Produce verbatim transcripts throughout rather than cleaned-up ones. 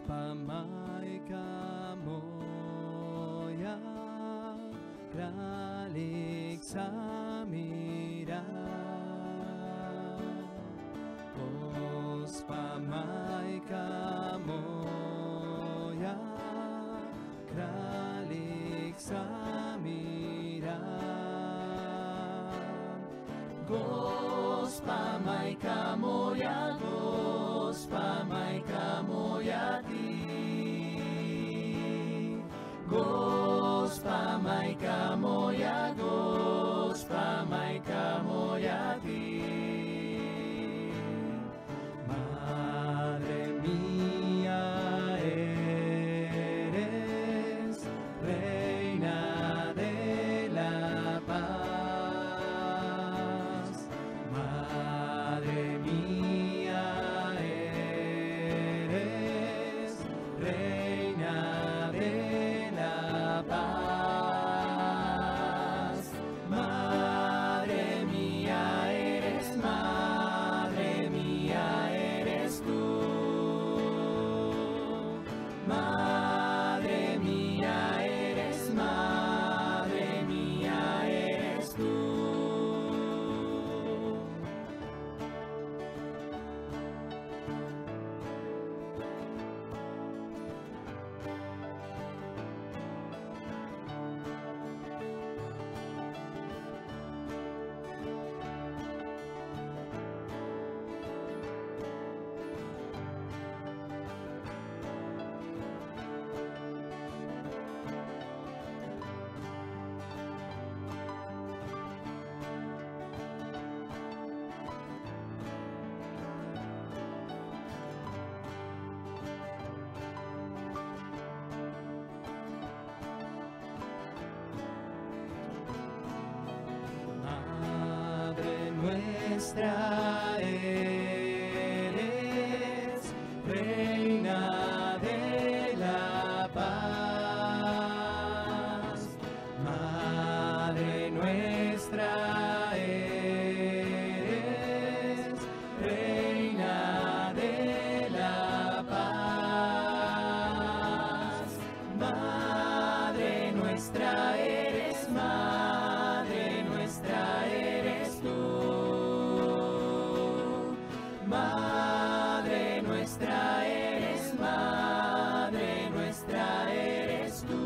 Gospa majka moja, kralik samira. Gospa majka moja, kralik samira. Gospa majka moja, Gospa majka moja ti. Gospa majka moja, Gospa majka moja ti. Madre mía eres, reina de la paz. Madre mía nuestra eres, reina de la paz. Madre nuestra eres, reina de la paz. Madre nuestra eres, madre nuestra eres tú. Nuestra eres, madre nuestra eres tú.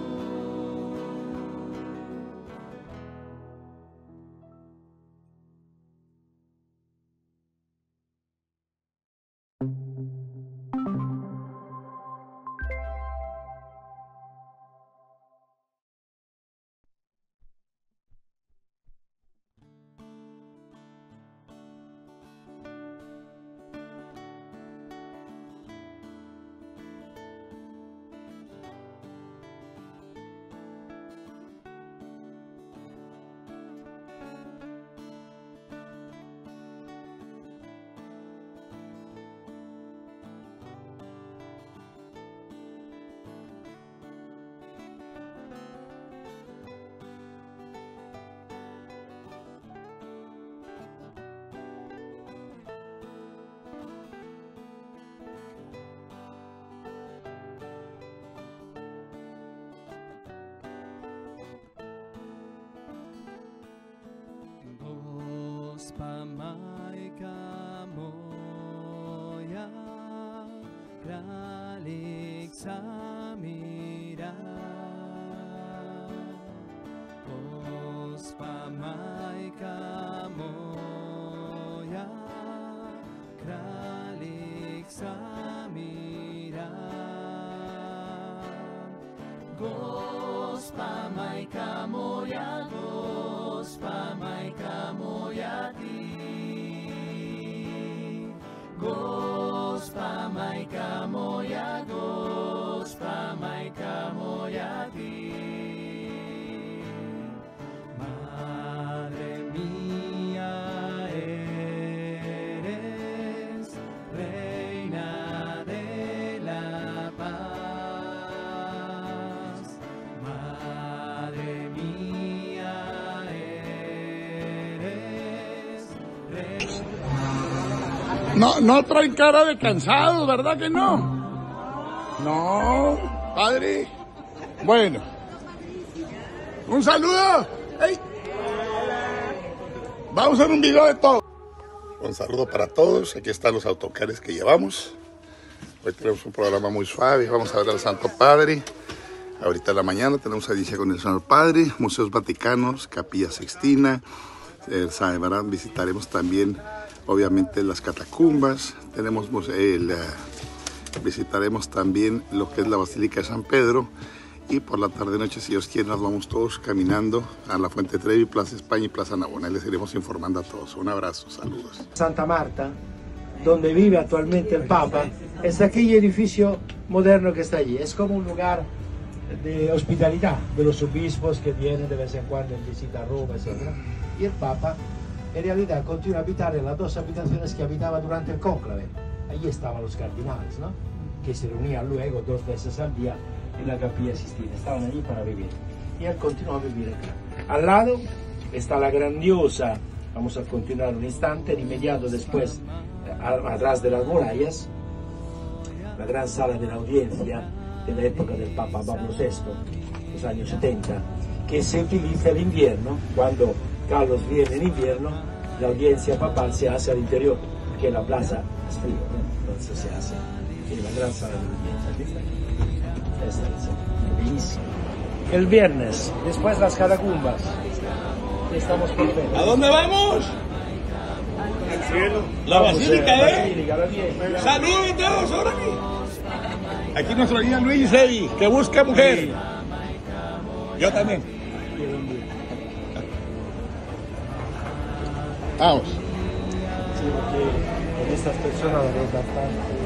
Gospa majka moja, kraljica mira. Gospa majka moja, kraljica mira. Gospa majka moja, Gospa majka moja ti. Gospa majka moja, Gospa majka moja ti. Madre mía eres, reina de la paz. Madre mía No, no traen cara de cansados, ¿verdad que no? No, padre. Bueno. Un saludo. ¡Ey! Vamos a hacer un video de todo. Un saludo para todos. Aquí están los autocares que llevamos. Hoy tenemos un programa muy suave. Vamos a ver al Santo Padre. Ahorita en la mañana tenemos audiencia con el Señor Padre, Museos Vaticanos, Capilla Sextina. Eh, visitaremos también, obviamente, las catacumbas. Tenemos, eh, la, visitaremos también lo que es la Basílica de San Pedro. Y por la tarde-noche, si Dios quiere, nos vamos todos caminando a la Fuente Trevi, Plaza España y Plaza Navona. Les iremos informando a todos. Un abrazo, saludos. Santa Marta, donde vive actualmente el Papa, es aquel edificio moderno que está allí. Es como un lugar de hospitalidad de los obispos que vienen de vez en cuando en visita a Roma, etcétera. Y el Papa, en realidad, continúa a habitar en las dos habitaciones que habitaba durante el cónclave. Allí estaban los cardinales, ¿no?, que se reunían luego dos veces al día en la Capilla Sixtina. Estaban allí para vivir. Y él continuó a vivir acá. Al lado está la grandiosa, vamos a continuar un instante, inmediato después, atrás de las murallas, la gran sala de la audiencia de la época del Papa Pablo sexto, los años setenta, que se utiliza el invierno. Cuando Carlos viene en invierno, la audiencia papal se hace al interior, porque la plaza es frío, ¿no? Entonces se hace en la gran sala de la audiencia. Esta es bellísima. El viernes, después las catacumbas, estamos por ver. ¿A dónde vamos? Al cielo. La Basílica, ¿eh? Saludos todos, ahora aquí. Aquí nuestro guía Luis Edi, que busca mujer. Sí. Yo también. Vamos. Sí, porque con estas personas lo veo bastante.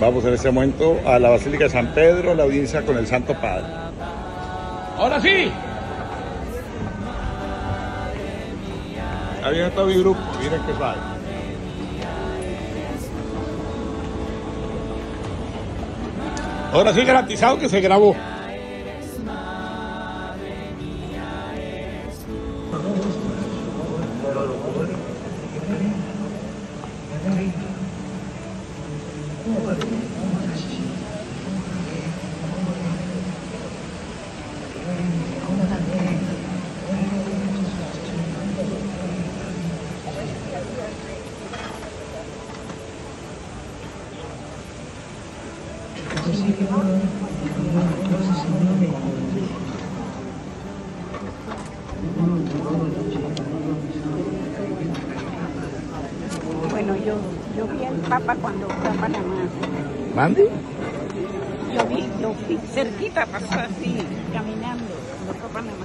Vamos en este momento a la Basílica de San Pedro, la audiencia con el Santo Padre. ¡Ahora sí! Había todo mi grupo, miren qué suave. Ahora sí, garantizado que se grabó. Bueno, yo, yo vi al Papa cuando fue a Panamá. ¿Mande? Yo vi, yo vi cerquita, pasó así, caminando, no fue a Panamá.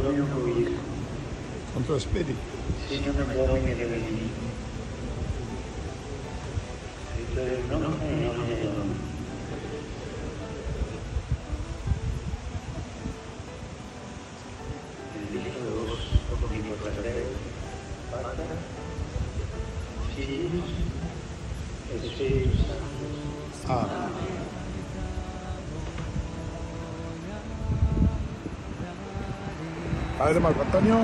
lo mio fluir. Con tu espíritu. Señor, perdóname de venir. No, no, no, no. Padre Marco Antonio,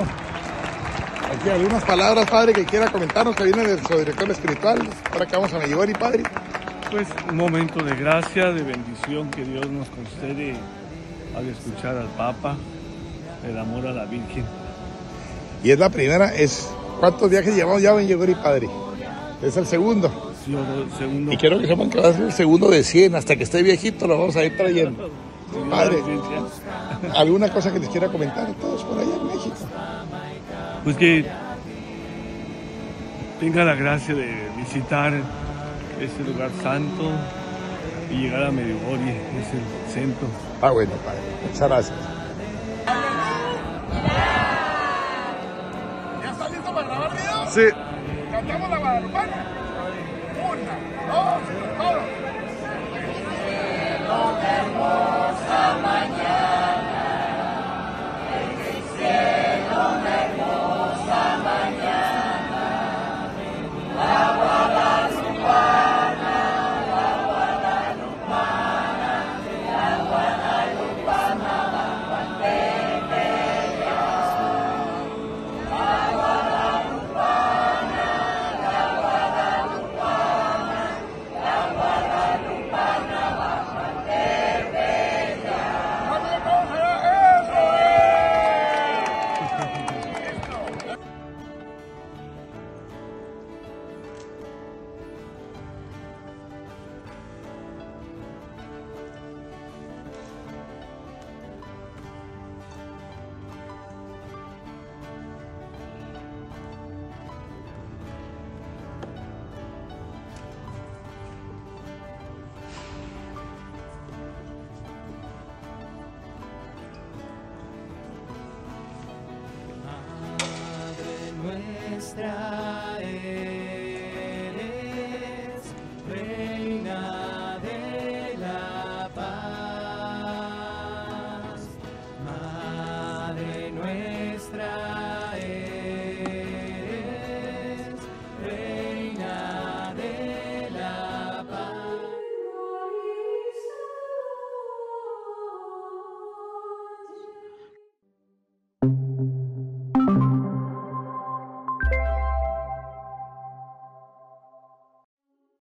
aquí algunas palabras, padre, que quiera comentarnos, que viene de su director espiritual, ahora que vamos a Medjugorje, padre. Pues un momento de gracia, de bendición que Dios nos concede al escuchar al Papa, el amor a la Virgen. Y es la primera, es ¿cuántos viajes llevamos ya a Medjugorje, padre? Es el segundo. Sí, el segundo. Y quiero que sepan que va a ser el segundo de cien, hasta que esté viejito lo vamos a ir trayendo. Padre, ¿alguna cosa que les quiera comentar a todos por allá en México? Pues que tenga la gracia de visitar este lugar santo y llegar a Medjugorje, es el centro. Ah, bueno, padre, muchas gracias. ¿Ya está listo para grabar video? Sí. ¿Cantamos la guadalupana? Una, dos, tres, hermosa mañana, en el cielo una hermosa mañana, la guadalupana, la guadalupana, la guadalupana la guadalupana, la guadalupana, la guadalupana, la guadalupana la Reina de la paz, Madre nuestra.